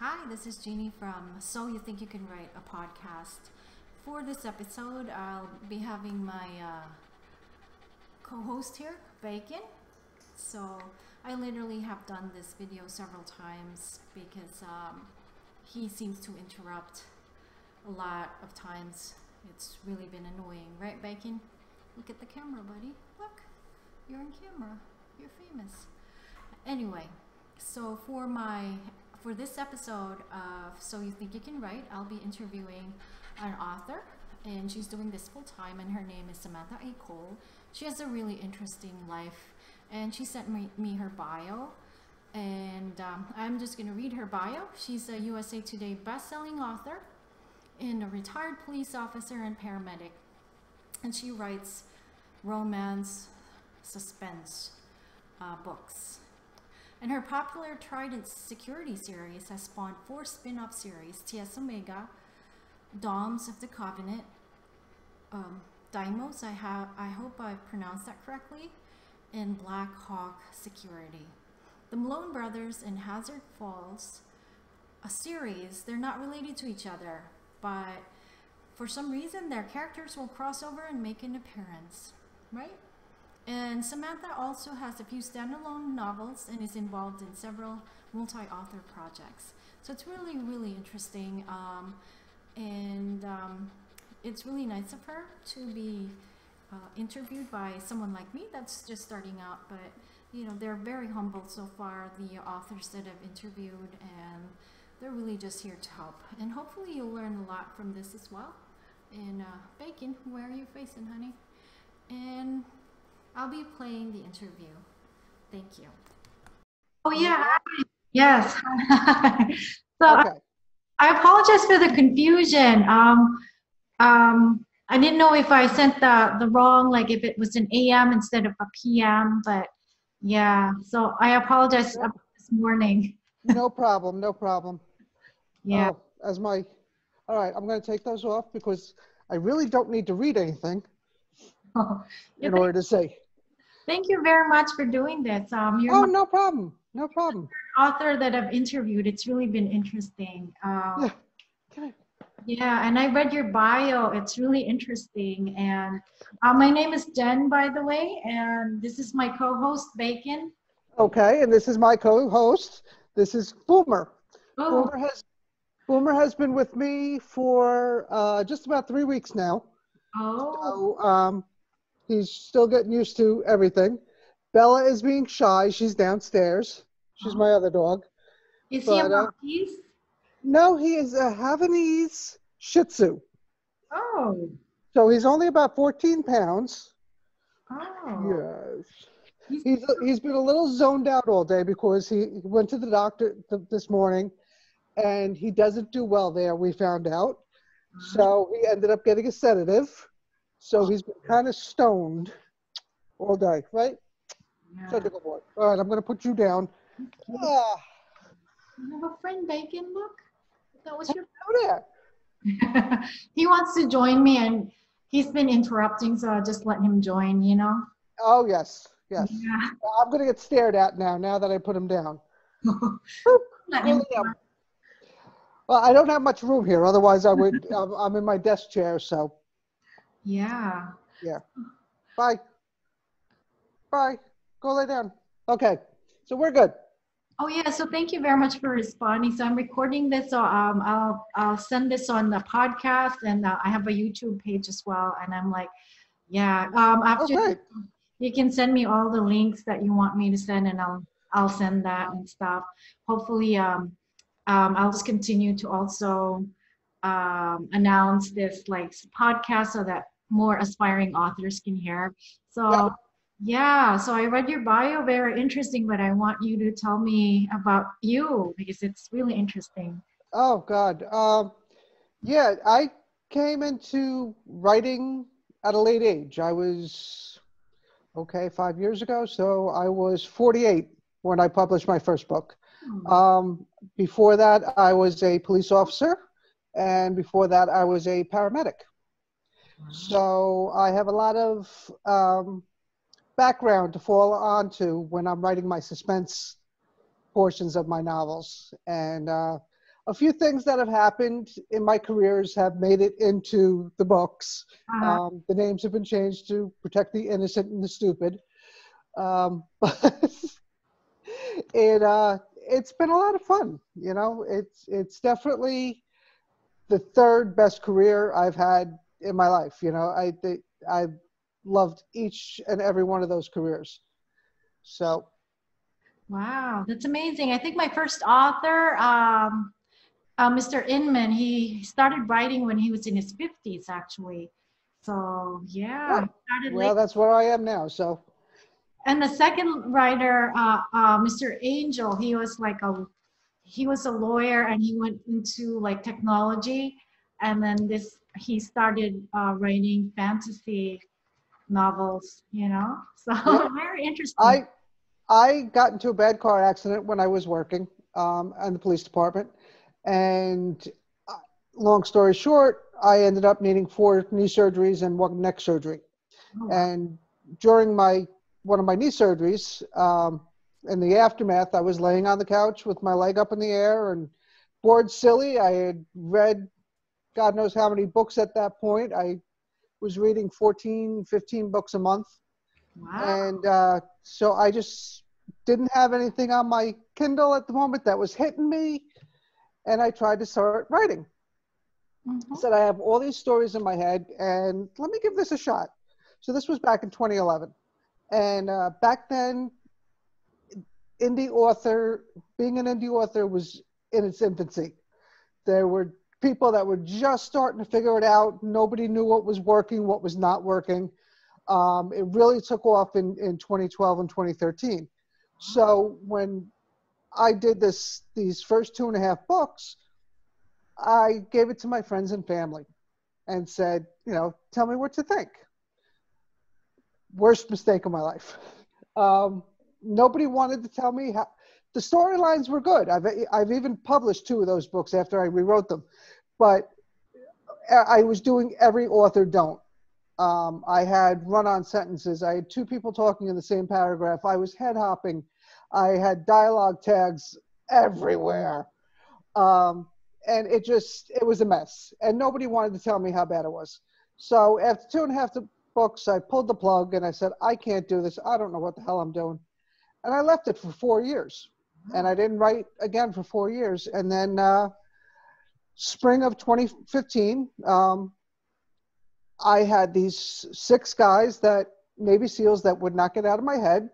Hi, this is Jeannie from So You Think You Can Write a Podcast. For this episode, I'll be having my co-host here, Bacon. So I literally have done this video several times because he seems to interrupt a lot of times. It's really been annoying, right, Bacon? Look at the camera, buddy. Look, you're on camera. You're famous. Anyway, so for this episode of So You Think You Can Write, I'll be interviewing an author, and she's doing this full time, and her name is Samantha A. Cole. She has a really interesting life, and she sent me her bio, and I'm just going to read her bio. She's a USA Today bestselling author and a retired police officer and paramedic, and she writes romance, suspense books. And her popular Trident Security Series has spawned 4 spin-off series: T.S. Omega, Doms of the Covenant, Dimos, I hope I pronounced that correctly, and Black Hawk Security. The Malone Brothers and Hazard Falls, a series. They're not related to each other, but for some reason their characters will cross over and make an appearance, right? And Samantha also has a few standalone novels and is involved in several multi-author projects. So it's really, really interesting. It's really nice of her to be interviewed by someone like me that's just starting out. But, you know, they're very humble so far, the authors that I've interviewed, and they're really just here to help. And hopefully you'll learn a lot from this as well. And Bacon, where are you facing, honey? And I'll be playing the interview. Thank you. Oh, yeah. Yes. So okay. I apologize for the confusion. I didn't know if I sent the wrong, like if it was an AM instead of a PM, but yeah. So I apologize about this morning. No problem. No problem. Yeah. All right, I'm going to take those off because I really don't need to read anything in order to say. Thank you very much for doing this. You're no problem. No problem. Author that I've interviewed. It's really been interesting. Yeah, and I read your bio. It's really interesting. And my name is Jen, by the way, and this is my co-host, Bacon. Okay, and this is my co-host. This is Boomer. Oh. Boomer has been with me for just about 3 weeks now. Oh. So, he's still getting used to everything. Bella is being shy. She's downstairs. She's my other dog. Is he a Maltese? No, he is a Havanese Shih Tzu. Oh. So he's only about 14 pounds. Oh. Yes. He's been a little zoned out all day because he went to the doctor this morning, and he doesn't do well there, we found out. So he ended up getting a sedative. So he's been kind of stoned all day, right? Yeah. So all right, I'm going to put you down. Okay. You have a friend, Bacon, look. That was your friend. He wants to join me, and he's been interrupting, so I'll just let him join, you know? Oh, yes, yes. Yeah. I'm going to get stared at now that I put him down. Well, I don't have much room here. Otherwise, I would. I'm in my desk chair, so. Yeah. Yeah. Bye. Bye. Go lay down. Okay. So we're good. Oh yeah. So thank you very much for responding. So I'm recording this. So I'll send this on the podcast, and I have a YouTube page as well. And I'm like, yeah. After you can send me all the links that you want me to send, and I'll send that and stuff. Hopefully. I'll just continue to also announce this like podcast so that more aspiring authors can hear. So yeah, so I read your bio, very interesting, but I want you to tell me about you because it's really interesting. Oh God. Yeah, I came into writing at a late age. I was, 5 years ago. So I was 48 when I published my first book. Before that, I was a police officer, and before that, I was a paramedic. So I have a lot of background to fall onto when I'm writing my suspense portions of my novels. And a few things that have happened in my careers have made it into the books. The names have been changed to protect the innocent and the stupid. But it's been a lot of fun. You know, it's definitely the third best career I've had in my life. You know, I loved each and every one of those careers. So. Wow. That's amazing. I think my first author, Mr. Inman, he started writing when he was in his 50s, actually. So yeah. Oh. Well, that's where I am now. So. And the second writer, Mr. Angel, he was like he was a lawyer, and he went into like technology. And then he started writing fantasy novels, you know? So yeah. Very interesting. I got into a bad car accident when I was working in the police department. And long story short, I ended up needing 4 knee surgeries and 1 neck surgery. Oh. And during one of my knee surgeries, in the aftermath, I was laying on the couch with my leg up in the air and bored silly. I had read God knows how many books at that point. I was reading 14, 15 books a month. Wow. And so I just didn't have anything on my Kindle at the moment that was hitting me. And I tried to start writing. Mm-hmm. I said, I have all these stories in my head, and let me give this a shot. So this was back in 2011. And back then, being an indie author was in its infancy. There were people that were just starting to figure it out. Nobody knew what was working, what was not working. It really took off in 2012 and 2013. So when I did these first 2.5 books, I gave it to my friends and family and said, you know, tell me what to think. Worst mistake of my life. Nobody wanted to tell me how. The storylines were good. I've even published 2 of those books after I rewrote them. But I was doing every author don't. I had run-on sentences. I had 2 people talking in the same paragraph. I was head-hopping. I had dialogue tags everywhere. And it was a mess. And nobody wanted to tell me how bad it was. So after 2.5 books, I pulled the plug and I said, I can't do this. I don't know what the hell I'm doing. And I left it for 4 years. And I didn't write again for 4 years. And then spring of 2015, I had these 6 guys that Navy SEALs that would not get out of my head.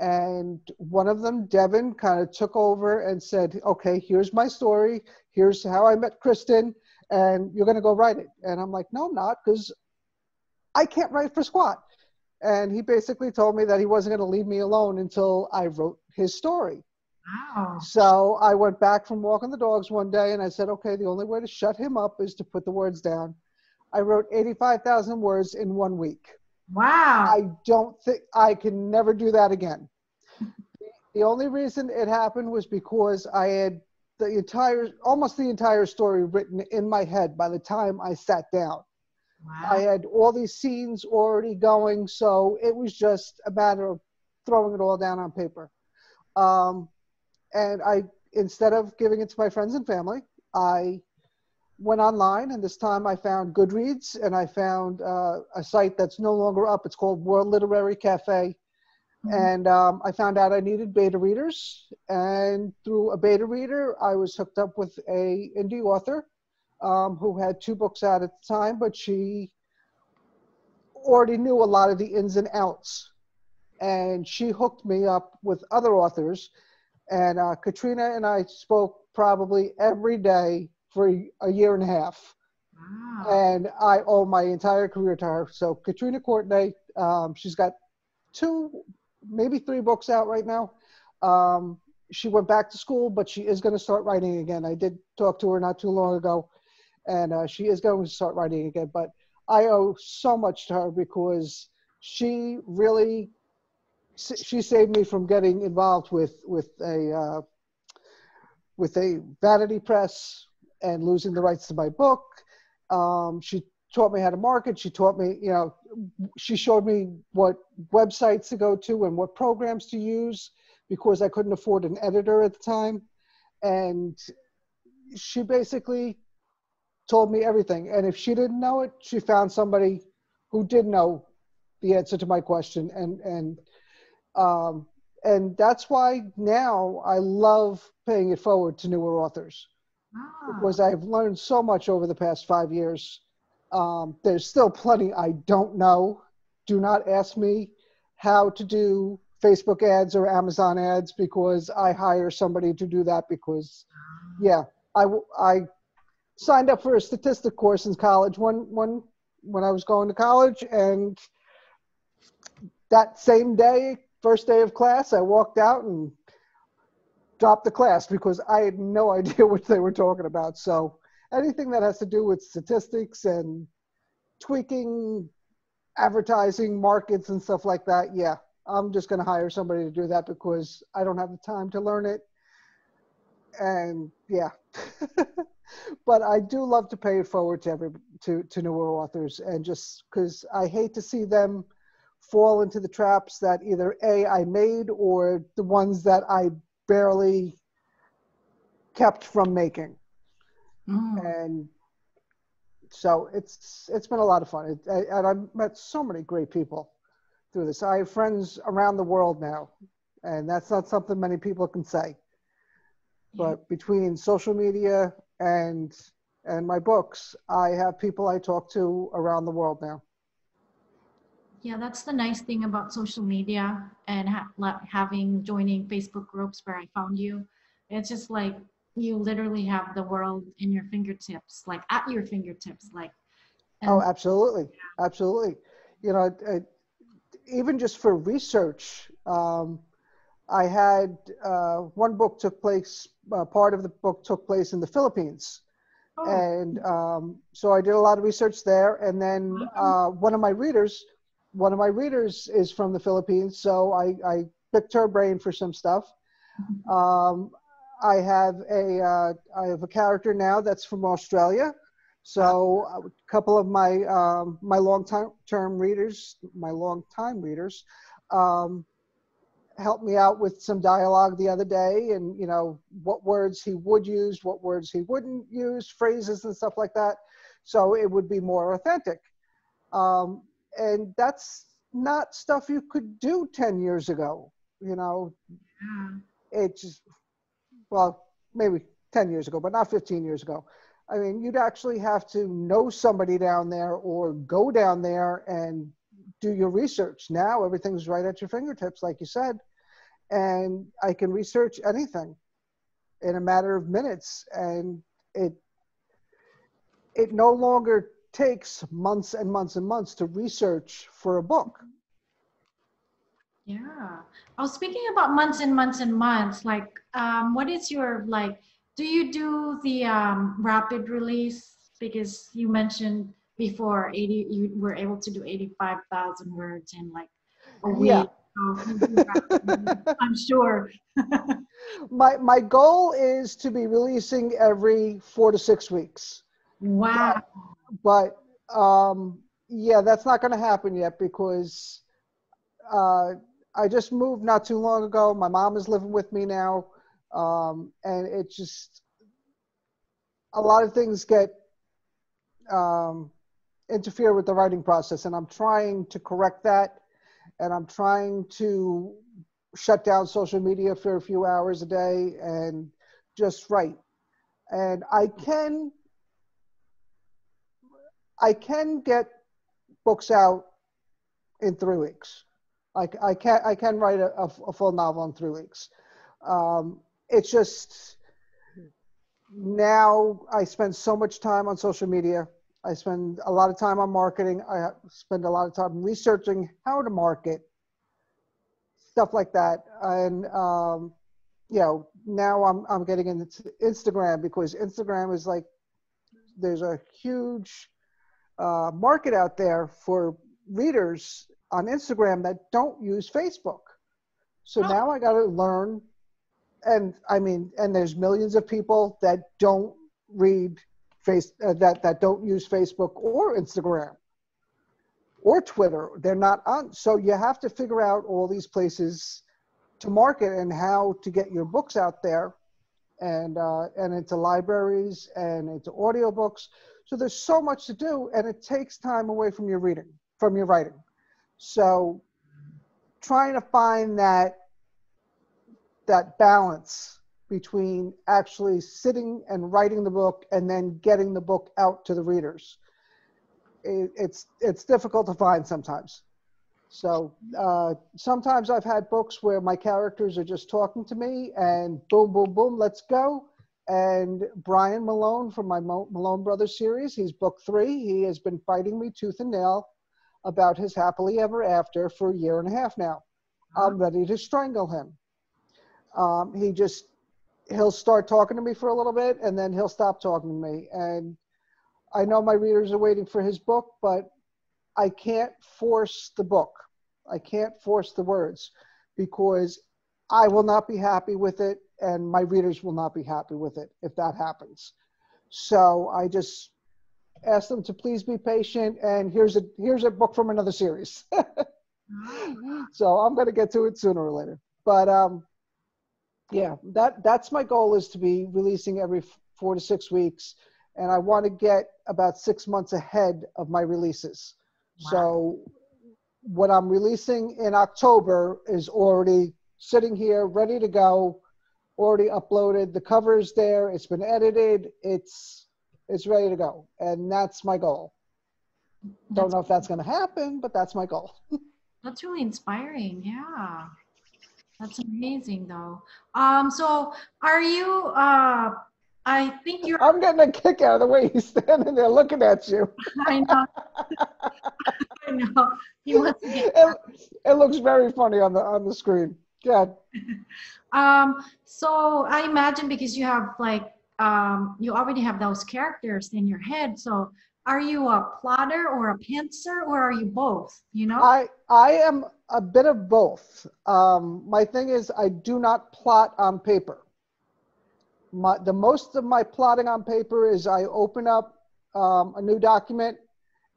And one of them, Devin, kind of took over and said, okay, here's my story. Here's how I met Kristen, and you're going to go write it. And I'm like, no, I'm not, because I can't write for squat. And he basically told me that he wasn't going to leave me alone until I wrote his story. Wow. So I went back from walking the dogs one day and I said, okay, the only way to shut him up is to put the words down. I wrote 85,000 words in 1 week. Wow. I don't think I can never do that again. The only reason it happened was because I had almost the entire story written in my head by the time I sat down. Wow. I had all these scenes already going, so it was just a matter of throwing it all down on paper. And instead of giving it to my friends and family, I went online, and this time I found Goodreads, and I found a site that's no longer up. It's called World Literary Cafe. Mm-hmm. And I found out I needed beta readers, and through a beta reader, I was hooked up with an indie author who had 2 books out at the time, but she already knew a lot of the ins and outs. And she hooked me up with other authors, and Katrina and I spoke probably every day for a year and a half. Wow. And I owe my entire career to her. So Katrina Courtney, she's got 2, maybe 3 books out right now. She went back to school, but she is going to start writing again. I did talk to her not too long ago, and she is going to start writing again. But I owe so much to her because she really, she saved me from getting involved with a vanity press and losing the rights to my book. She taught me how to market. She taught me, you know, she showed me what websites to go to and what programs to use because I couldn't afford an editor at the time. And she basically told me everything. And if she didn't know it, she found somebody who did know the answer to my question. And that's why now I love paying it forward to newer authors, because I've learned so much over the past 5 years. There's still plenty I don't know. Do not ask me how to do Facebook ads or Amazon ads, because I hire somebody to do that because, yeah, I signed up for a statistic course in college when I was going to college, and that same day, first day of class, I walked out and dropped the class because I had no idea what they were talking about. So anything that has to do with statistics and tweaking advertising markets and stuff like that, yeah, I'm just going to hire somebody to do that because I don't have the time to learn it. And yeah, but I do love to pay it forward to to newer authors, and just because I hate to see them fall into the traps that either A, I made, or the ones that I barely kept from making. And so it's been a lot of fun. And I've met so many great people through this. I have friends around the world now, and that's not something many people can say. But between social media and my books, I have people I talk to around the world now. Yeah, that's the nice thing about social media and joining Facebook groups where I found you. It's just like you literally have the world in your fingertips, like at your fingertips. Like, oh, absolutely. Yeah. Absolutely. You know, even just for research, I had one book took place, part of the book took place in the Philippines. Oh. And so I did a lot of research there. And then one of my readers is from the Philippines. So I picked her brain for some stuff. I have a character now that's from Australia. So a couple of my my longtime readers helped me out with some dialogue the other day, and you know, what words he would use, what words he wouldn't use, phrases and stuff like that, so it would be more authentic. And that's not stuff you could do 10 years ago, you know. It just, well, maybe 10 years ago, but not 15 years ago. I mean, you'd actually have to know somebody down there or go down there and do your research. Now everything's right at your fingertips, like you said, and I can research anything in a matter of minutes, and it no longer takes months and months and months to research for a book. Yeah. Oh, speaking about months and months and months, like, what is your, like, do you do the rapid release? Because you mentioned before you were able to do 85,000 words in like a week. Yeah. I'm sure. My goal is to be releasing every 4 to 6 weeks. Wow. But yeah, that's not going to happen yet because I just moved not too long ago. My mom is living with me now. And it just, a lot of things get interfere with the writing process, and I'm trying to correct that. And I'm trying to shut down social media for a few hours a day and just write. And I can get books out in 3 weeks. I can write a full novel in 3 weeks. It's just now I spend so much time on social media. I spend a lot of time on marketing. I spend a lot of time researching how to market, stuff like that. And you know, now I'm getting into Instagram because Instagram is like, there's a huge market out there for readers on Instagram that don't use Facebook. So now I got to learn. And I mean, and there's millions of people that don't read that don't use Facebook or Instagram or Twitter. They're not on. So you have to figure out all these places to market and how to get your books out there and into libraries and into audiobooks. So there's so much to do, and it takes time away from your reading, from your writing. So trying to find that balance between actually sitting and writing the book and then getting the book out to the readers. It's difficult to find sometimes. So sometimes I've had books where my characters are just talking to me and boom, boom, boom, let's go. And Brian Malone from my Malone Brothers series, he's book 3. He has been fighting me tooth and nail about his happily ever after for a year and a half now. I'm ready to strangle him. He'll start talking to me for a little bit and then he'll stop talking to me. And I know my readers are waiting for his book, but I can't force the book. I can't force the words because I will not be happy with it and my readers will not be happy with it if that happens. So I just ask them to please be patient, and here's a book from another series. So I'm going to get to it sooner or later. But yeah, that's my goal, is to be releasing every 4 to 6 weeks, and I want to get about 6 months ahead of my releases. Wow. So what I'm releasing in October is already sitting here, ready to go, already uploaded. The cover is there. It's been edited. It's ready to go. And that's my goal. Don't know if that's going to happen, but that's my goal. That's really inspiring. Yeah. That's amazing though. So are you, I think you're... I'm getting a kick out of the way he's standing there looking at you. I know. I know. He wants to get it looks very funny on the screen. Yeah. So I imagine because you have like, you already have those characters in your head. So are you a plotter or a pantser, or are you both? You know, I am a bit of both. My thing is I do not plot on paper. The most of my plotting on paper is I open up a new document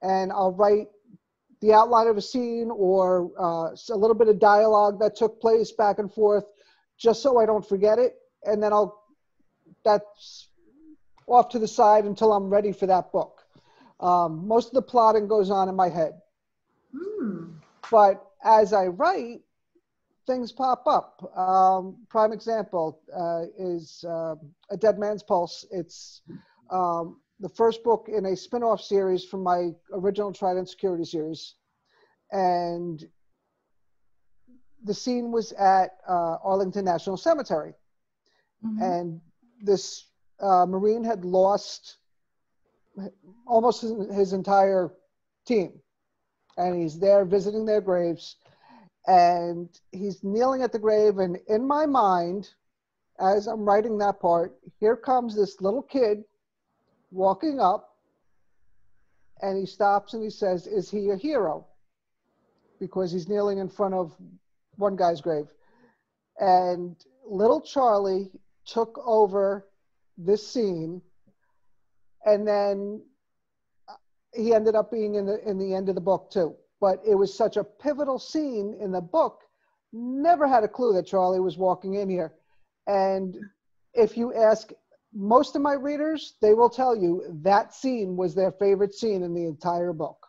and I'll write the outline of a scene or a little bit of dialogue that took place back and forth, just so I don't forget it. And then that's off to the side until I'm ready for that book. Most of the plotting goes on in my head. Mm. But as I write, things pop up. Prime example is A Dead Man's Pulse. It's the first book in a spin-off series from my original Trident Security series. And the scene was at Arlington National Cemetery. Mm-hmm. And this Marine had lost almost his entire team. And he's there visiting their graves. And he's kneeling at the grave, and in my mind, as I'm writing that part, here comes this little kid walking up, and he stops and he says, "Is he a hero?" Because he's kneeling in front of one guy's grave. And little Charlie took over this scene, and then he ended up being in the end of the book too. But it was such a pivotal scene in the book. Never had a clue that Charlie was walking in here. And if you ask most of my readers, they will tell you that scene was their favorite scene in the entire book.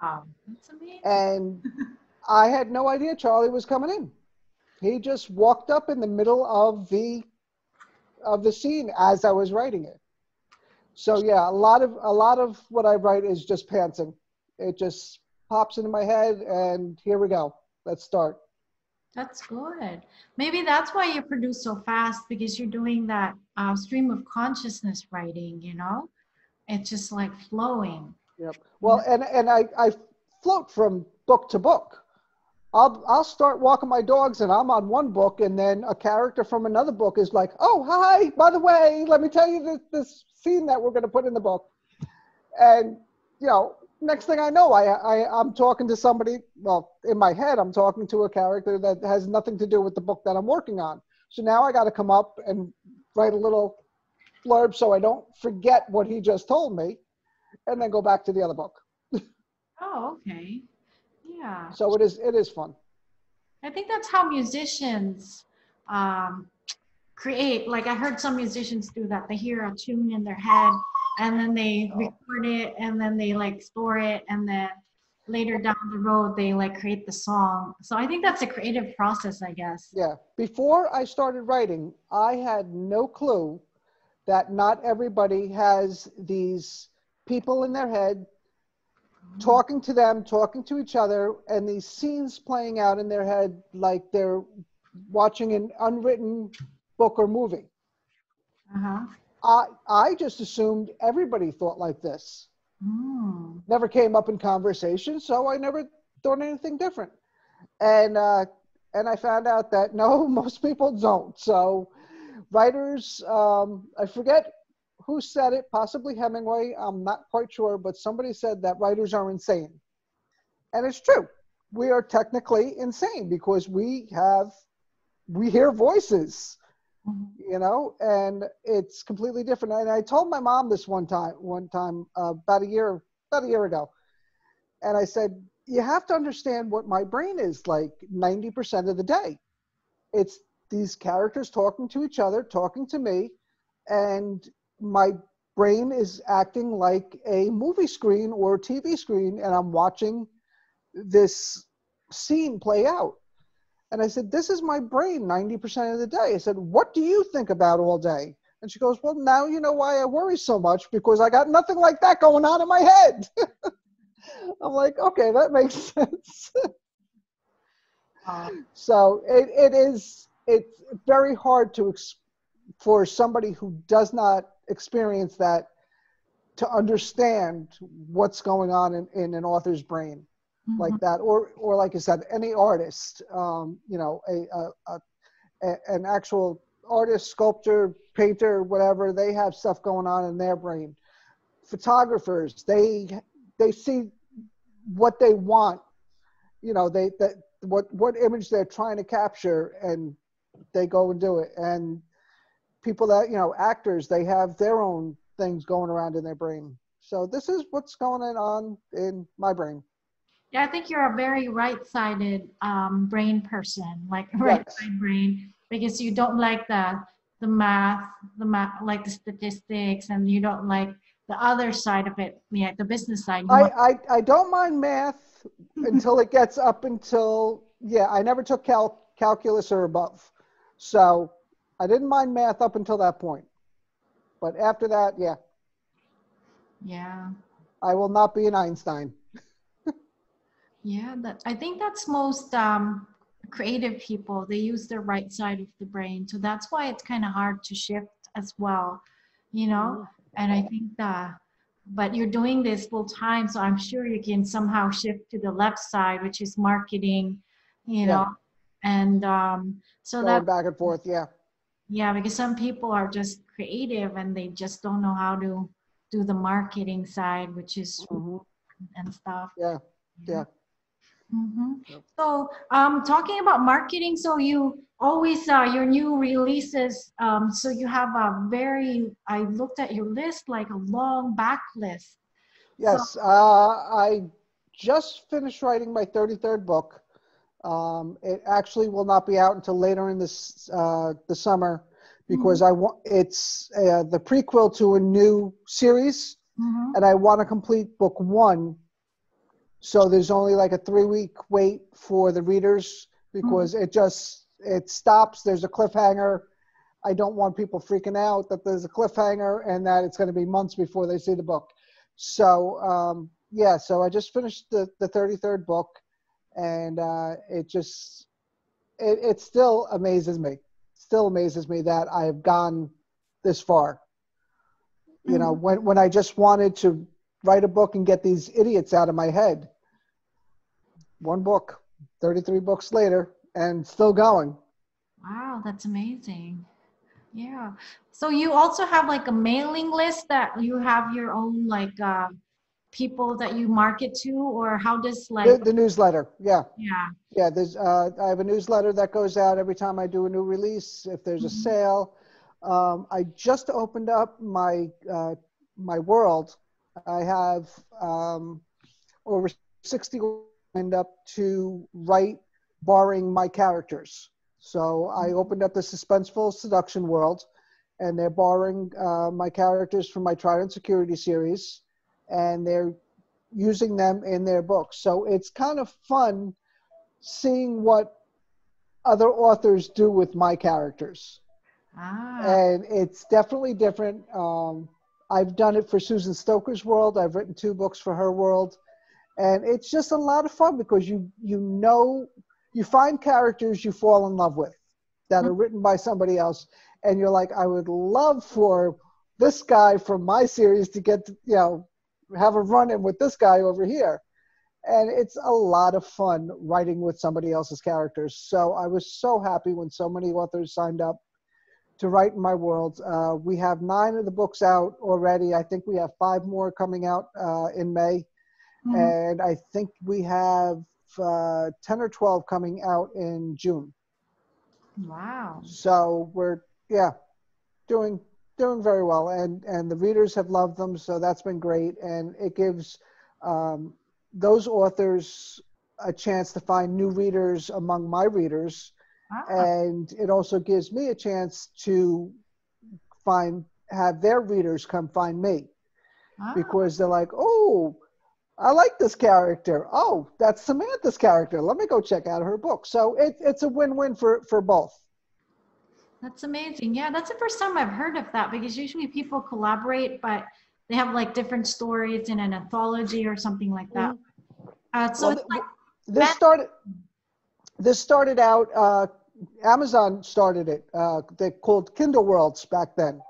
Wow, that's amazing. And I had no idea Charlie was coming in. He just walked up in the middle of the scene as I was writing it. So yeah, a lot of what I write is just pantsing. It just pops into my head, and here we go. Let's start. That's good. Maybe that's why you produce so fast, because you're doing that stream of consciousness writing, you know? It's just like flowing. Yep. Well, and I float from book to book. I'll start walking my dogs, and I'm on one book, and then a character from another book is like, "Oh, hi, by the way, let me tell you this scene that we're going to put in the book." And, you know, next thing I know, I'm talking to somebody. Well, in my head, I'm talking to a character that has nothing to do with the book that I'm working on. So now I got to come up and write a little blurb so I don't forget what he just told me, and then go back to the other book. Oh, okay, yeah. So it is fun. I think that's how musicians create, like I heard some musicians do that. They hear a tune in their head and then they record it and then they like store it, and then later down the road they like create the song. So I think that's a creative process, I guess. Yeah. Before I started writing, I had no clue that not everybody has these people in their head talking to them, talking to each other, and these scenes playing out in their head like they're watching an unwritten book or movie. I just assumed everybody thought like this. Never came up in conversation, so I never thought anything different. And I found out that no, most people don't. So writers, I forget who said it, possibly Hemingway, I'm not quite sure, but somebody said that writers are insane. And it's true. We are technically insane because we hear voices, you know, and it's completely different. And I told my mom this one time, about a year ago. And I said, you have to understand what my brain is like 90% of the day. It's these characters talking to each other, talking to me, and my brain is acting like a movie screen or TV screen, and I'm watching this scene play out. And I said, this is my brain 90% of the day. I said, what do you think about all day? And she goes, well, now you know why I worry so much, because I got nothing like that going on in my head. I'm like, okay, that makes sense. So it's very hard to for somebody who does not experience that to understand what's going on in an author's brain like that, or like I said, any artist, you know, an actual artist, sculptor, painter, whatever, they have stuff going on in their brain. Photographers, they see what they want, you know, what image they're trying to capture, and they go and do it. And people that, you know, actors, they have their own things going around in their brain. So this is what's going on in my brain. Yeah, I think you're a very right-sided brain person, like right-side brain, because you don't like the math, like the statistics, and you don't like the other side of it, yeah, the business side. I don't mind math until it gets up until, yeah, I never took calculus or above. So I didn't mind math up until that point, but after that, yeah. Yeah. I will not be an Einstein. Yeah, I think that's most creative people. They use their right side of the brain, so that's why it's kind of hard to shift as well, you know. And I think that, but you're doing this full time, so I'm sure you can somehow shift to the left side, which is marketing, you know, and so that back and forth, yeah. Yeah, because some people are just creative and they just don't know how to do the marketing side, which is and stuff. Yeah, yeah. So talking about marketing, so you always, your new releases, so you have a very, I looked at your list, like a long back list. Yes, so I just finished writing my 33rd book. It actually will not be out until later in this the summer, because it's the prequel to a new series, and I want to complete book one. So there's only like a 3-week wait for the readers, because it stops. There's a cliffhanger. I don't want people freaking out that there's a cliffhanger and that it's going to be months before they see the book. So yeah, so I just finished the 33rd book. And it just, it still amazes me. Still amazes me that I have gone this far. You know, when I just wanted to write a book and get these idiots out of my head. One book, 33 books later, and still going. Wow, that's amazing. Yeah. So you also have like a mailing list that you have your own like people that you market to, or how does like the newsletter? Yeah. Yeah. Yeah. There's I have a newsletter that goes out every time I do a new release. If there's a sale, I just opened up my my world. I have over 60 lined up to write, barring my characters. So I opened up the Suspenseful Seduction world, and they're borrowing my characters from my Trident Security series, and they're using them in their books. So it's kind of fun seeing what other authors do with my characters. Ah. And it's definitely different. I've done it for Susan Stoker's world. I've written 2 books for her world. And it's just a lot of fun because you find characters you fall in love with that are written by somebody else. And you're like, I would love for this guy from my series to get, have a run-in with this guy over here. And it's a lot of fun writing with somebody else's characters. So I was so happy when so many authors signed up to write in my world. We have 9 of the books out already. I think we have 5 more coming out in May. Mm-hmm. And I think we have 10 or 12 coming out in June. Wow. So we're, doing very well. And the readers have loved them. So that's been great. And it gives those authors a chance to find new readers among my readers. Ah. And it also gives me a chance to have their readers come find me. Ah. Because they're like, oh, I like this character. Oh, that's Samantha's character. Let me go check out her book. So it's a win-win for both. That's amazing. Yeah, that's the first time I've heard of that, because usually people collaborate, but they have like different stories in an anthology or something like that. This started out, Amazon started it. They called Kindle Worlds back then.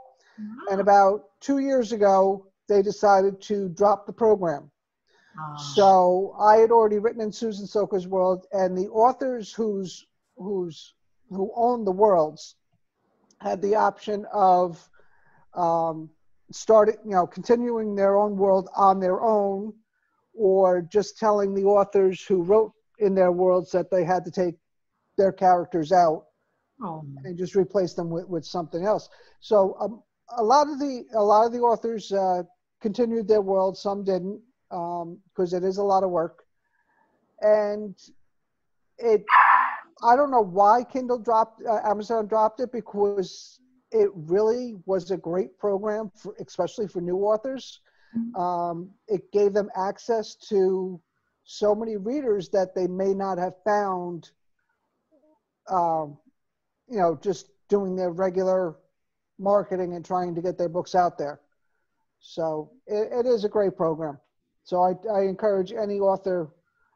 Oh. And about 2 years ago, they decided to drop the program. Oh. So I had already written in Susan Stoker's world, and the authors who owned the worlds had the option of continuing their own world on their own, or just telling the authors who wrote in their worlds that they had to take their characters out and just replace them with something else. So a lot of the authors continued their world, some didn't, because it is a lot of work. And I don't know why Amazon dropped it, because it really was a great program, especially for new authors. Mm-hmm. It gave them access to so many readers that they may not have found, just doing their regular marketing and trying to get their books out there. So it is a great program. So I encourage any author,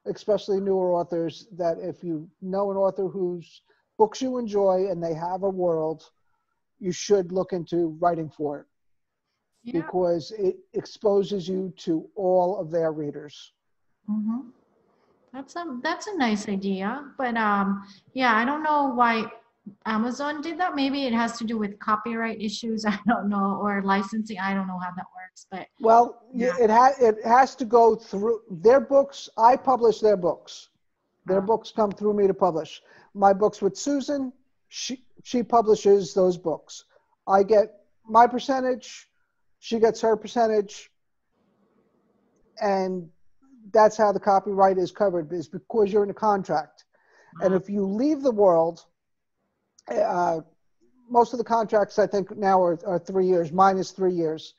especially newer authors, that if you know an author whose books you enjoy and they have a world, you should look into writing for it. Yeah. Because it exposes you to all of their readers. Mm-hmm. That's a nice idea. But I don't know why Amazon did that. Maybe it has to do with copyright issues, I don't know, or licensing. I don't know how that works, but it has to go through their books. I publish their books. Their books come through me to publish. My books with Susan, she publishes those books. I get my percentage, she gets her percentage, and that's how the copyright is covered, is because you're in a contract. Uh-huh. And if you leave the world, most of the contracts I think now are 3 years, minus 3 years.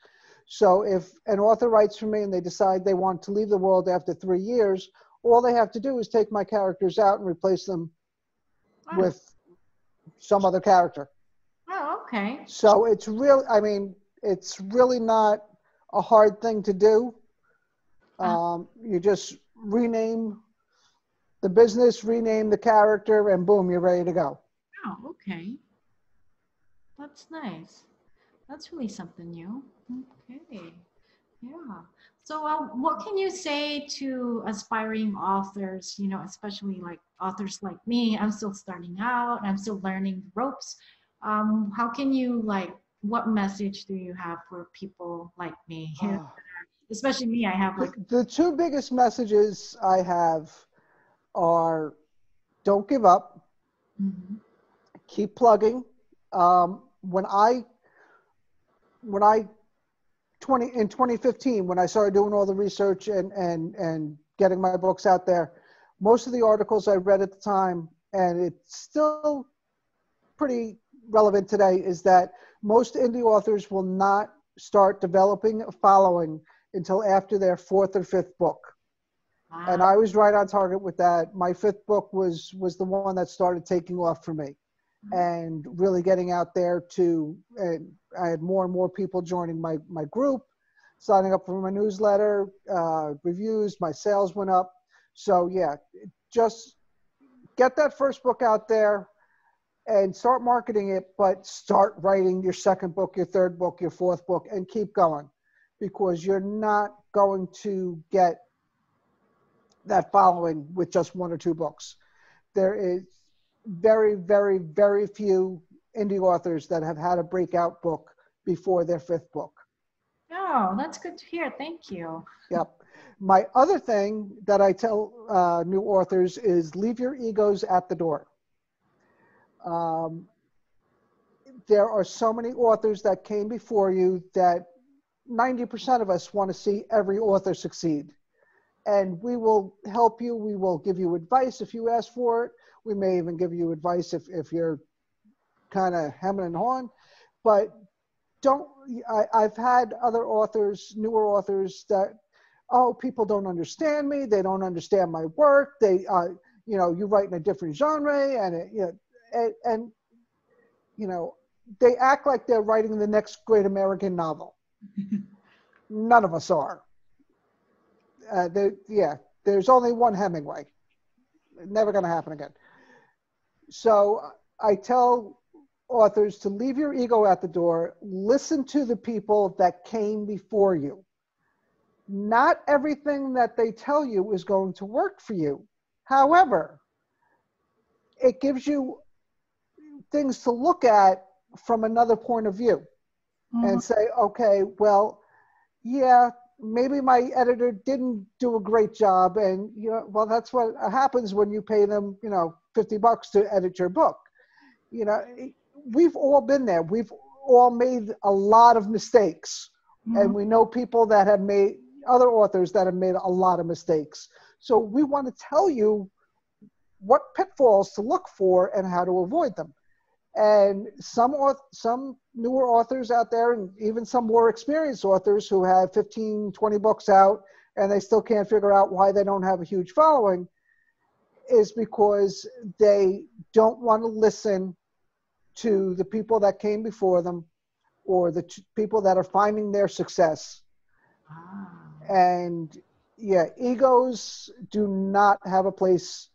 So if an author writes for me and they decide they want to leave the world after 3 years, all they have to do is take my characters out and replace them with some other character. Oh, okay. So it's really not a hard thing to do. You just rename the business, rename the character, and boom, you're ready to go. Oh, okay. That's nice. That's really something new. Okay. Yeah. So what can you say to aspiring authors, especially like authors like me? I'm still starting out. I'm still learning the ropes. How can you, what message do you have for people like me? Especially me, I have the 2 biggest messages I have are don't give up. Mm-hmm. Keep plugging. In 2015, when I started doing all the research and getting my books out there, most of the articles I read at the time, and it still pretty relevant today is that most indie authors will not start developing a following until after their fourth or fifth book. Wow. And I was right on target with that. My fifth book was the one that started taking off for me and really getting out there to, and I had more and more people joining my group, signing up for my newsletter, reviews, my sales went up. So yeah, just get that first book out there and start marketing it, but start writing your second book, your third book, your fourth book, and keep going, because you're not going to get that following with just one or two books. There is very, very, very few indie authors that have had a breakout book before their fifth book. Oh, that's good to hear. Thank you. Yep. My other thing that I tell new authors is leave your egos at the door. There are so many authors that came before you that 90% of us want to see every author succeed. And we will help you. We will give you advice if you ask for it. We may even give you advice if you're kind of hemming and hawing. But don't, I've had other authors, newer authors that, oh, people don't understand me. They don't understand my work. They, you know, you write in a different genre, and it, you know, and you know, they act like they're writing the next great American novel. None of us are. Yeah, there's only one Hemingway. Never going to happen again. So I tell authors to leave your ego at the door. Listen to the people that came before you. Not everything that they tell you is going to work for you. However, it gives you things to look at from another point of view and say, okay, well, yeah, maybe my editor didn't do a great job. And, you know, well, that's what happens when you pay them, you know, $50 to edit your book. You know, we've all been there. We've all made a lot of mistakes. And we know people that have made, other authors that have made a lot of mistakes. So we want to tell you what pitfalls to look for and how to avoid them. And some newer authors out there, and even some more experienced authors who have 15, 20 books out, and they still can't figure out why they don't have a huge following, is because they don't want to listen to the people that came before them or the people that are finding their success. And yeah, egos do not have a place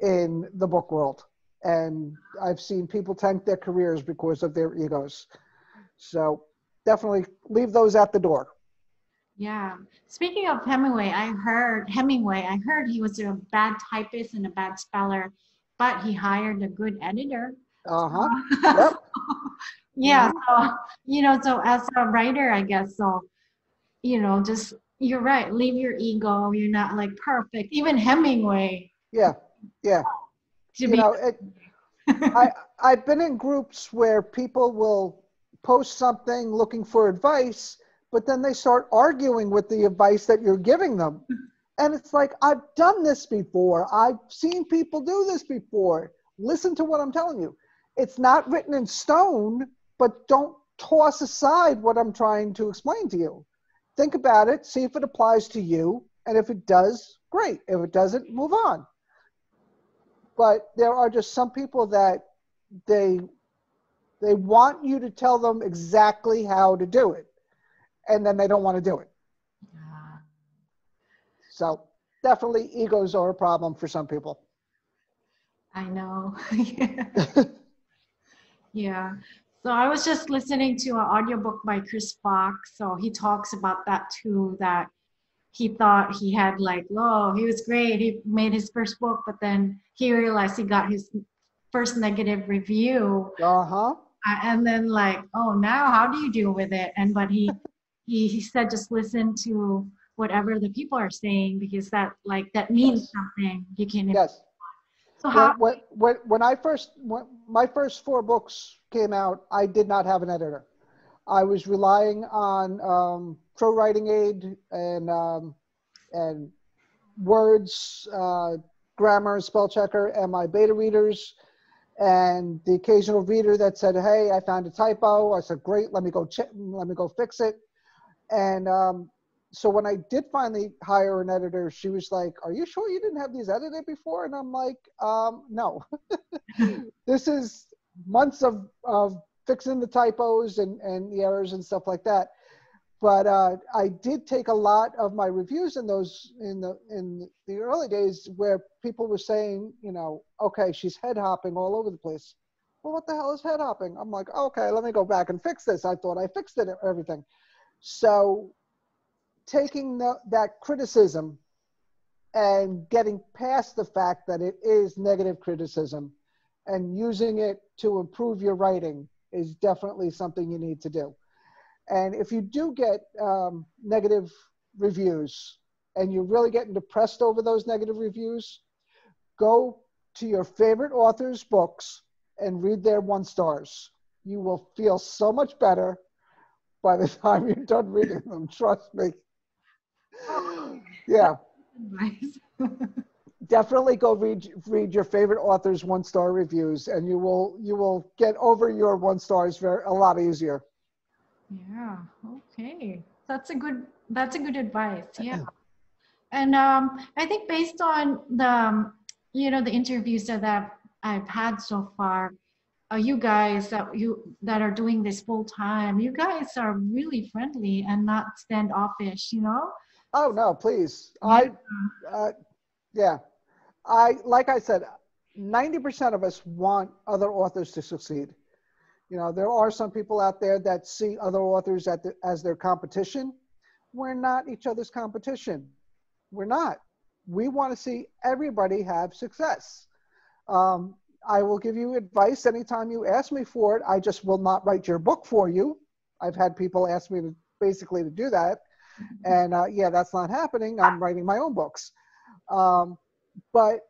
in the book world. And I've seen people tank their careers because of their egos. So definitely leave those at the door. Yeah. Speaking of Hemingway, I heard he was a bad typist and a bad speller, but he hired a good editor. Yep. Yeah. So, you know, so as a writer, I guess, so, you know, just, you're right. Leave your ego. You're not like perfect. Even Hemingway. Yeah. Yeah. You know, I've been in groups where people will post something looking for advice, but then they start arguing with the advice that you're giving them. And it's like, I've done this before. I've seen people do this before. Listen to what I'm telling you. It's not written in stone, but don't toss aside what I'm trying to explain to you. Think about it, see if it applies to you. And if it does, great. If it doesn't, move on. But there are just some people that they want you to tell them exactly how to do it, and then they don't want to do it. So definitely egos are a problem for some people. I know. Yeah. Yeah. So I was just listening to an audiobook by Chris Fox. So he talks about that too, that he thought he had like, oh, he was great. He made his first book, but then he realized he got his first negative review. And then like, oh, now how do you deal with it? And but he said, just listen to whatever the people are saying, because that like, that means something. You can. So how when my first four books came out, I did not have an editor. I was relying on Pro Writing Aid and Words, Grammar, Spell Checker, and my beta readers. and the occasional reader that said, "Hey, I found a typo." I said, "Great, let me go fix it." And so when I did finally hire an editor, she was like, "Are you sure you didn't have these edited before?" And I'm like, "No, this is months of fixing the typos and the errors and stuff like that." But I did take a lot of my reviews in those in the early days where people were saying, you know, okay, she's head hopping all over the place. Well, what the hell is head hopping? I'm like, okay, let me go back and fix this. I thought I fixed it, everything. So taking that criticism and getting past the fact that it is negative criticism and using it to improve your writing is definitely something you need to do. And if you do get negative reviews and you're really getting depressed over those negative reviews, go to your favorite author's books and read their 1-stars. You will feel so much better by the time you're done reading them, trust me. Yeah. Definitely go read your favorite author's 1-star reviews and you will get over your 1-stars a lot easier. Yeah. Okay. That's a good advice. Yeah. And I think based on the, you know, the interviews that I've had so far, you guys that are doing this full time, you guys are really friendly and not standoffish, you know? Oh no, please. Yeah. Like I said, 90% of us want other authors to succeed. You know, there are some people out there that see other authors as their competition. We're not each other's competition. We're not. We want to see everybody have success. I will give you advice anytime you ask me for it. I just will not write your book for you. I've had people ask me to do that. And yeah, that's not happening. I'm writing my own books. But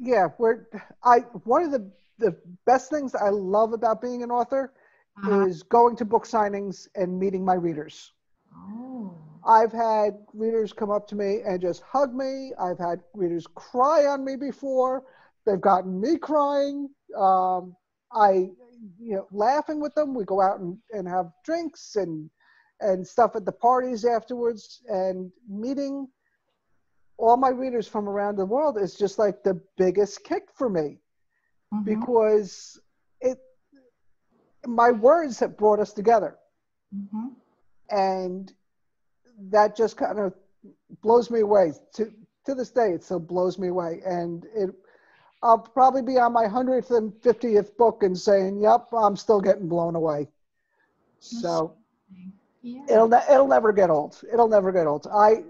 yeah, one of the best things I love about being an author is going to book signings and meeting my readers. Oh. I've had readers come up to me and just hug me. I've had readers cry on me before. They've gotten me crying. Laughing with them. We go out and have drinks and stuff at the parties afterwards. And meeting all my readers from around the world is just like the biggest kick for me. Because my words have brought us together. Mm-hmm. And that just kind of blows me away. To this day, it still blows me away. And I'll probably be on my 100th and 50th book and saying, yep, I'm still getting blown away. So yeah. It'll never get old. It'll never get old. I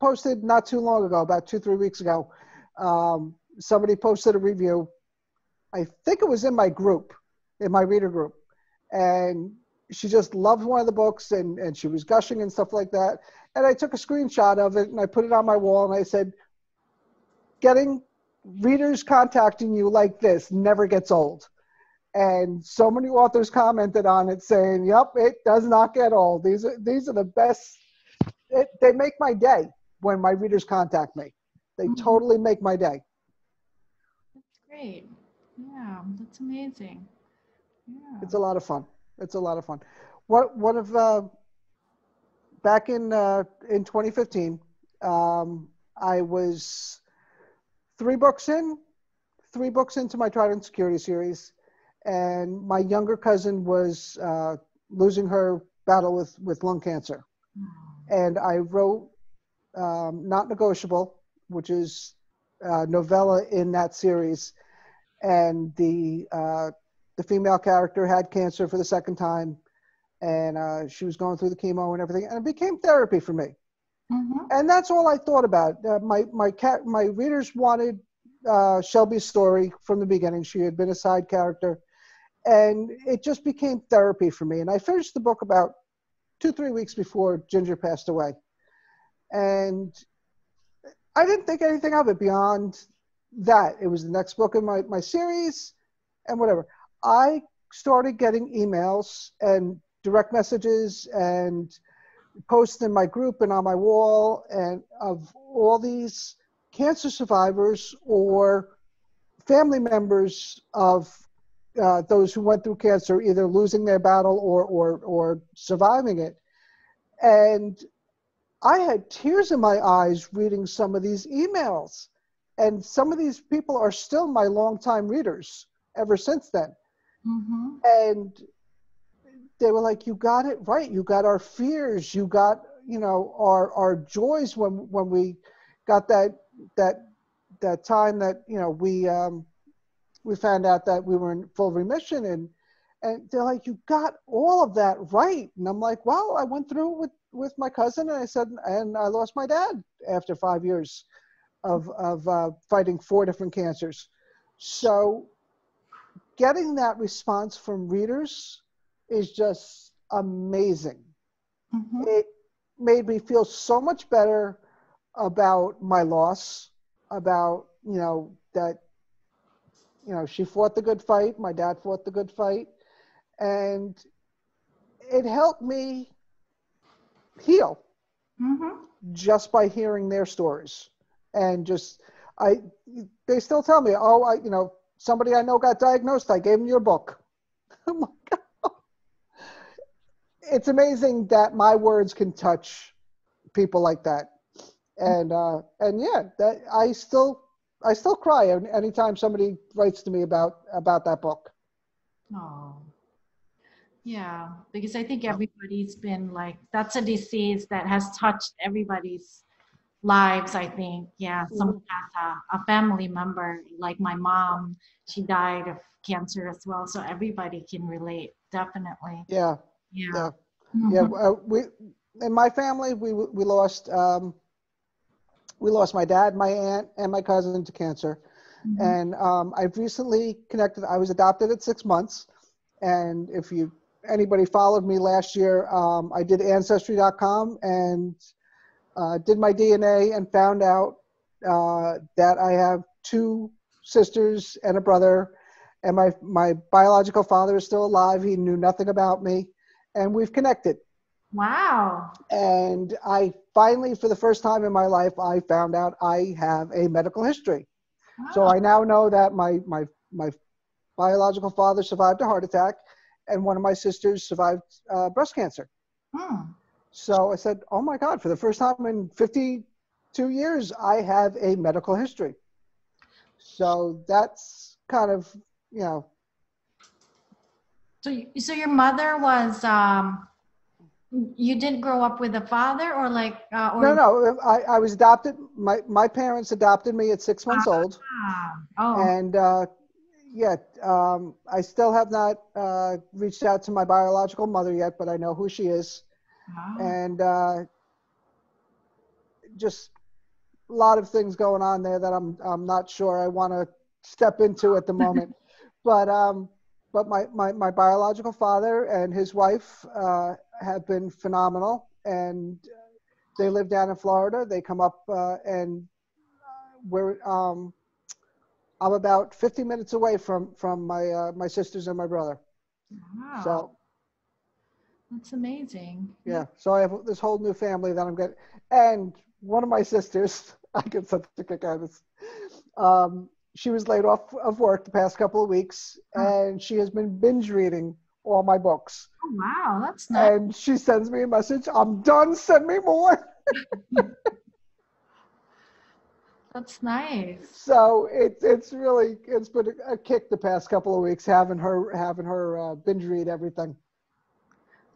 posted not too long ago, about 2-3 weeks ago, somebody posted a review. I think it was in my group, in my reader group. And she just loved one of the books and she was gushing and stuff like that. And I took a screenshot of it and I put it on my wall and I said, getting readers contacting you like this never gets old. And so many authors commented on it saying, yep, it does not get old. These are the best. They make my day when my readers contact me. They totally make my day. That's great. Yeah, that's amazing. Yeah. It's a lot of fun. It's a lot of fun. What if back in 2015, I was 3 books into my Trident Security series, and my younger cousin was losing her battle with lung cancer. And I wrote Not Negotiable, which is a novella in that series. And the female character had cancer for the second time, and she was going through the chemo and everything, and it became therapy for me. Mm-hmm. And that's all I thought about. My readers wanted Shelby's story from the beginning. She had been a side character, and it just became therapy for me. And I finished the book about 2-3 weeks before Ginger passed away, and I didn't think anything of it beyond that. It was the next book in my series and whatever. I started getting emails and direct messages and posts in my group and on my wall and of all these cancer survivors or family members of those who went through cancer, either losing their battle or surviving it. And I had tears in my eyes reading some of these emails. And some of these people are still my longtime readers ever since then. Mm-hmm. And they were like, you got it right. You got our fears. You got, you know, our joys when we got that time that, you know, we found out that we were in full remission. And they're like, you got all of that right. And I'm like, well, I went through it with my cousin, and I said, and I lost my dad after 5 years of fighting 4 different cancers. So getting that response from readers is just amazing. Mm-hmm. It made me feel so much better about my loss, about, you know, that, you know, she fought the good fight, my dad fought the good fight, and it helped me heal mm-hmm. just by hearing their stories. And just, they still tell me, oh, you know, somebody I know got diagnosed, I gave them your book. I'm like, oh. It's amazing that my words can touch people like that. And yeah, that I still cry anytime somebody writes to me about that book. Oh, yeah, because I think everybody's been like, that's a disease that has touched everybody's lives, I think. Yeah, someone has a family member, like my mom, she died of cancer as well. So everybody can relate, definitely. Yeah, yeah, yeah. Mm-hmm. Yeah, we, in my family, we lost my dad, my aunt, and my cousin to cancer. Mm-hmm. And I've recently connected. I was adopted at 6 months. And if anybody followed me last year, I did Ancestry.com and did my DNA and found out that I have 2 sisters and a brother. And my biological father is still alive. He knew nothing about me. And we've connected. Wow. And I finally, for the first time in my life, I found out I have a medical history. Wow. So I now know that my biological father survived a heart attack and one of my sisters survived breast cancer. Hmm. So I said, oh my God, for the first time in 52 years, I have a medical history. So that's kind of, you know. So your mother was... You didn't grow up with a father or like... No, I was adopted. My parents adopted me at 6 months old. Oh. And I still have not reached out to my biological mother yet, but I know who she is. Oh. And just a lot of things going on there that I'm not sure I want to step into at the moment. But my biological father and his wife have been phenomenal, and they live down in Florida. They come up and we're, I'm about 50 minutes away from my sisters and my brother. Wow. So that's amazing. Yeah. So I have this whole new family that I'm getting, and one of my sisters, I get such a kick out of this. She was laid off of work the past couple of weeks, and she has been binge reading all my books. Oh, wow, that's nice. And she sends me a message, I'm done, send me more. That's nice. So it's been a kick the past couple of weeks, having her binge read everything.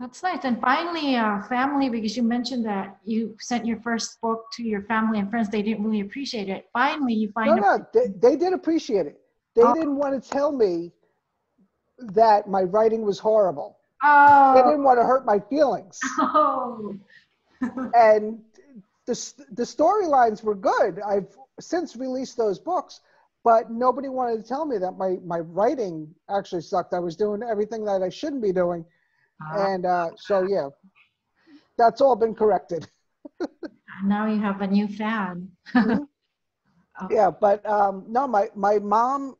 That's nice. And finally, family, because you mentioned that you sent your first book to your family and friends. They didn't really appreciate it. Finally, you find out. No, they did appreciate it. They didn't want to tell me that my writing was horrible. Oh. They didn't want to hurt my feelings. Oh. And the storylines were good. I've since released those books, but nobody wanted to tell me that my writing actually sucked. I was doing everything that I shouldn't be doing. And so, yeah, that's all been corrected. Now you have a new fan. Mm-hmm. Okay. Yeah, but no, my mom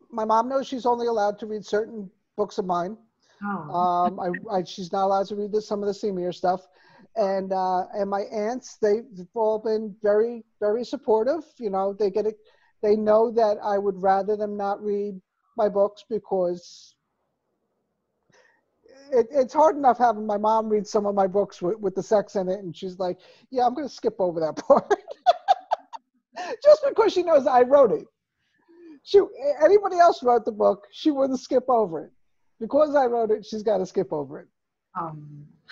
knows she's only allowed to read certain books of mine. Oh. She's not allowed to read some of the senior stuff. And my aunts, they've all been very, very supportive. You know, They know that I would rather them not read my books because it's hard enough having my mom read some of my books with the sex in it. And she's like, yeah, I'm going to skip over that part. Just because she knows I wrote it. Anybody else wrote the book, she wouldn't skip over it. Because I wrote it, she's got to skip over it.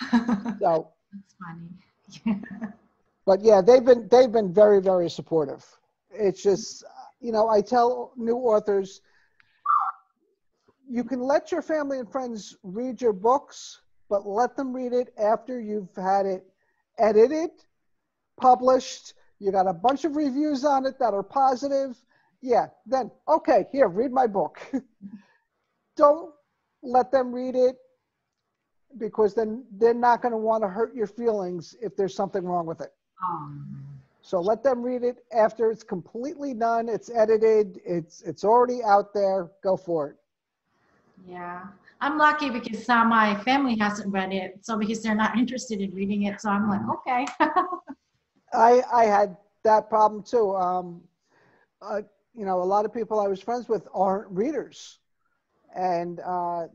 So that's funny. Yeah. But yeah, they've been very, very supportive. It's just, you know, I tell new authors, you can let your family and friends read your books, but let them read it after you've had it edited, published. You got a bunch of reviews on it that are positive. Yeah, then, okay, here, read my book. Don't let them read it because then they're not going to want to hurt your feelings if there's something wrong with it. So let them read it after it's completely done, it's edited, it's already out there, go for it. Yeah, I'm lucky because my family hasn't read it, so because they're not interested in reading it, so I'm like, okay. I had that problem too. You know, a lot of people I was friends with aren't readers, and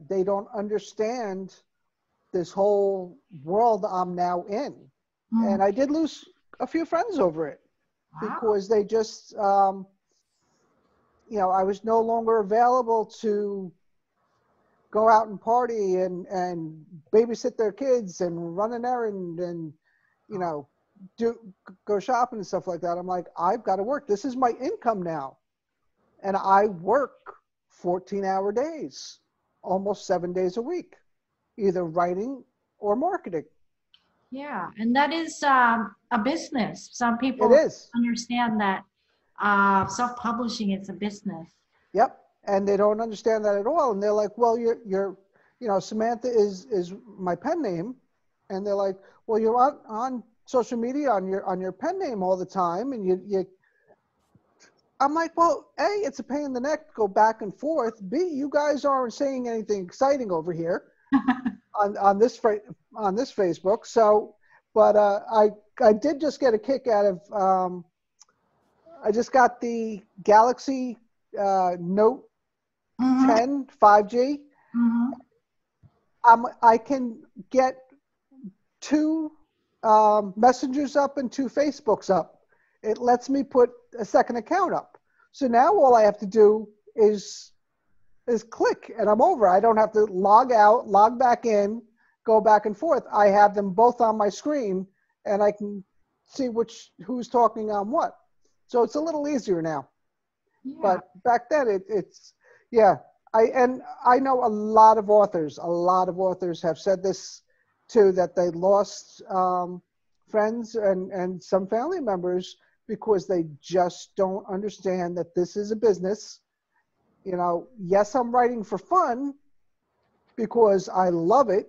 they don't understand this whole world I'm now in. Mm. And I did lose a few friends over it. Wow. Because they just, you know, I was no longer available to go out and party and babysit their kids and run an errand and, you know, go shopping and stuff like that. I'm like, I've got to work. This is my income now. And I work 14-hour days, almost 7 days a week, either writing or marketing. Yeah. And that is a business. Some people understand that self-publishing is a business. Yep. And they don't understand that at all. And they're like, well, you're you know, Samantha is my pen name. And they're like, well, you're on social media on your pen name all the time, and I'm like, well, A, it's a pain in the neck to go back and forth. B, you guys aren't saying anything exciting over here on this Facebook. So, but I did just get a kick out of I just got the Galaxy Note 10 5G. Mm-hmm. I can get two Messengers up and two Facebooks up. It lets me put a second account up. So now all I have to do is click and I'm over. I don't have to log out, log back in, go back and forth. I have them both on my screen and I can see who's talking on what. So it's a little easier now. Yeah. But back then it's yeah. I know a lot of authors have said this too, that they lost friends and some family members because they just don't understand that this is a business. You know, yes, I'm writing for fun because I love it.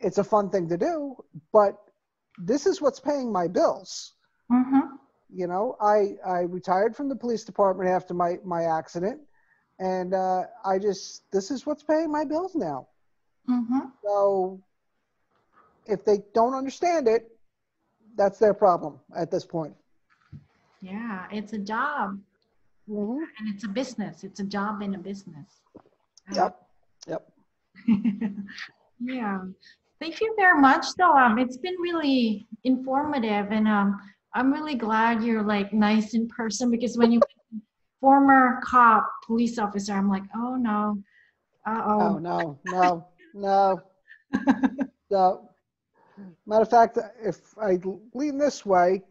It's a fun thing to do, but this is what's paying my bills. Mm-hmm. You know, I retired from the police department after my accident, and this is what's paying my bills now. Mm-hmm. So if they don't understand it, that's their problem at this point. Yeah, it's a job. Mm-hmm. And it's a business. It's a job in a business. Yep. Yeah. Thank you very much, though. It's been really informative, and I'm really glad you're like nice in person, because when you former cop, police officer, I'm like, oh no, oh no, no. So. Matter of fact, if I lean this way,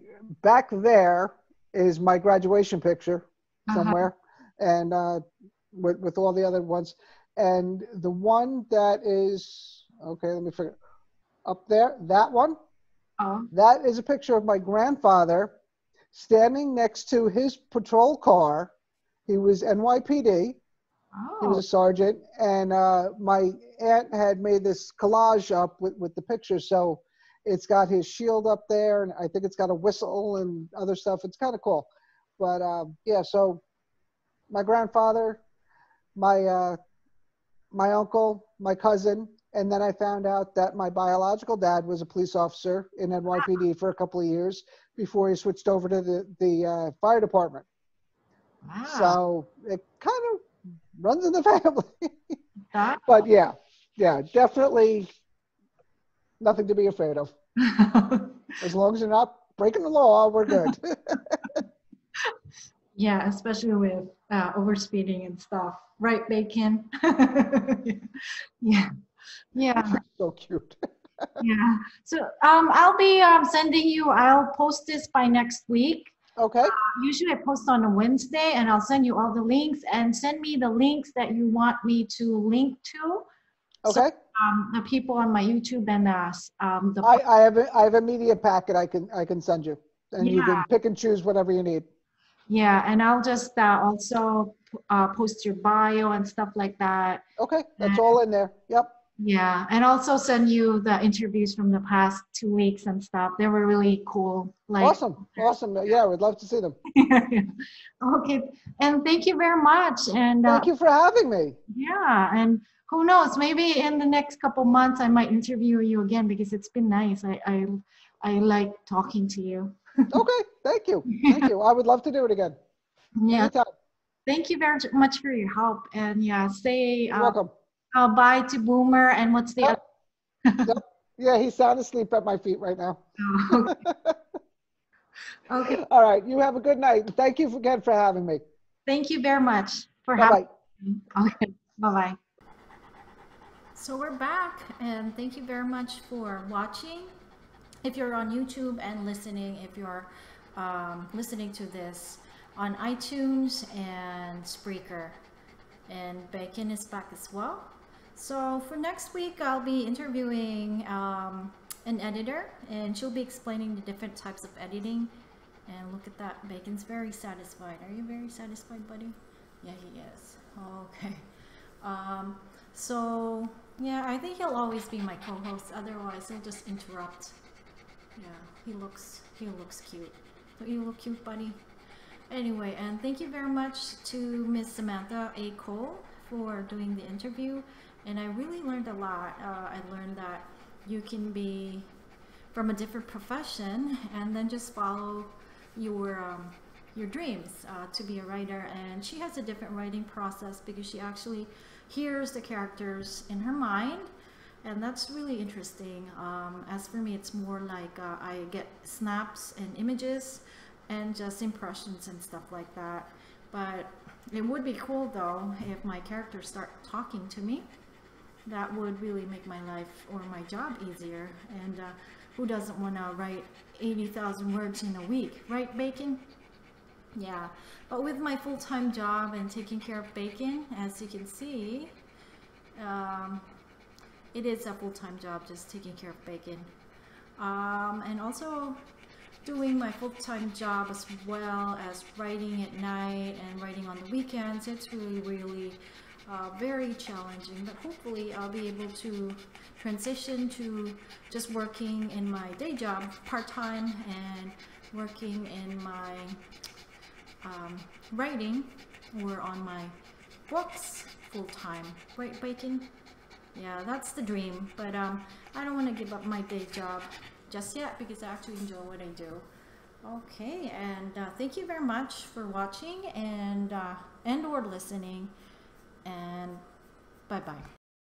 back there is my graduation picture somewhere, and with all the other ones. And the one that is, okay, let me figure, up there, that one, that is a picture of my grandfather standing next to his patrol car. He was NYPD. Oh. He was a sergeant, and my aunt had made this collage up with the picture. So it's got his shield up there, and I think it's got a whistle and other stuff. It's kind of cool. But yeah, so my grandfather, my uncle, my cousin, and then I found out that my biological dad was a police officer in NYPD for a couple of years before he switched over to the fire department. Wow. So it kind of runs in the family. Wow. But yeah, definitely nothing to be afraid of. As long as you're not breaking the law, we're good. Yeah, especially with overspeeding and stuff. Right, Bacon? Yeah. Yeah. So cute. Yeah. So I'll be sending you, I'll post this by next week. Okay. Usually I post on a Wednesday, and I'll send you all the links, and send me the links that you want me to link to. Okay. So, the people on my YouTube and the I have a media packet I can send you, and yeah, you can pick and choose whatever you need. Yeah, and I'll just also post your bio and stuff like that. Okay, that's all in there. Yep. Yeah, and also send you the interviews from the past 2 weeks and stuff. They were really cool. Like, awesome. Yeah, we'd love to see them. Okay, and thank you very much. And thank you for having me. Yeah, and who knows? Maybe in the next couple months, I might interview you again, because it's been nice. I like talking to you. Okay, thank you. Thank you. I would love to do it again. Yeah. Anytime. Thank you very much for your help. And yeah, say welcome. Bye to Boomer, and what's the other? Yeah, he's sound asleep at my feet right now. Oh, okay. Okay. All right. You have a good night. Thank you again for having me. Thank you very much for having me. Okay. Bye-bye. So we're back, and thank you very much for watching. If you're on YouTube and listening, if you're listening to this on iTunes and Spreaker, and Bacon is back as well. So for next week, I'll be interviewing an editor, and she'll be explaining the different types of editing. And look at that, Bacon's very satisfied. Are you very satisfied, buddy? Yeah, he is. Okay. So yeah, I think he'll always be my co-host. Otherwise, he'll just interrupt. Yeah, he looks cute. Don't you look cute, buddy? Anyway, and thank you very much to Miss Samantha A. Cole for doing the interview. And I really learned a lot. I learned that you can be from a different profession and then just follow your dreams to be a writer. And she has a different writing process because she actually hears the characters in her mind. And that's really interesting. As for me, it's more like I get snaps and images and just impressions and stuff like that. But it would be cool though if my characters start talking to me. That would really make my life or my job easier. And who doesn't want to write 80,000 words in a week, right, Bacon? Yeah, but with my full-time job and taking care of Bacon, as you can see, it is a full-time job, just taking care of Bacon, and also doing my full-time job as well as writing at night and writing on the weekends. It's really very challenging, but hopefully I'll be able to transition to just working in my day job part-time and working in my writing or on my books full-time, right, Bacon? Yeah, that's the dream, but I don't want to give up my day job just yet because I actually enjoy what I do. Okay, and thank you very much for watching and or listening, and bye-bye.